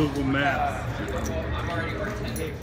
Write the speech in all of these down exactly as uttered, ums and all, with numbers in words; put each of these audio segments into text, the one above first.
Google Maps. I'm already working ten days.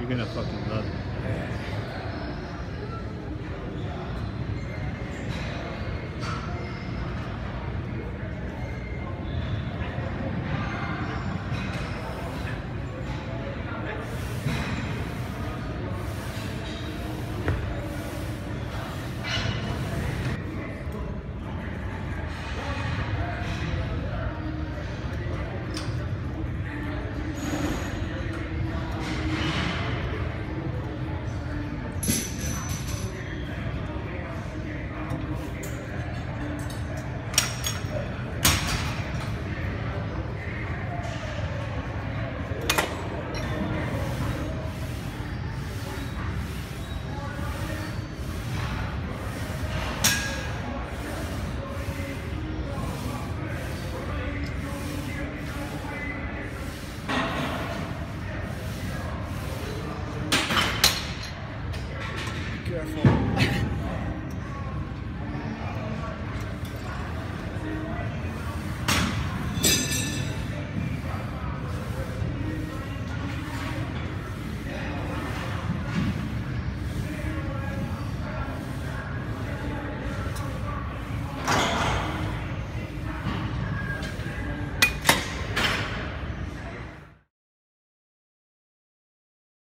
You're gonna fucking love it.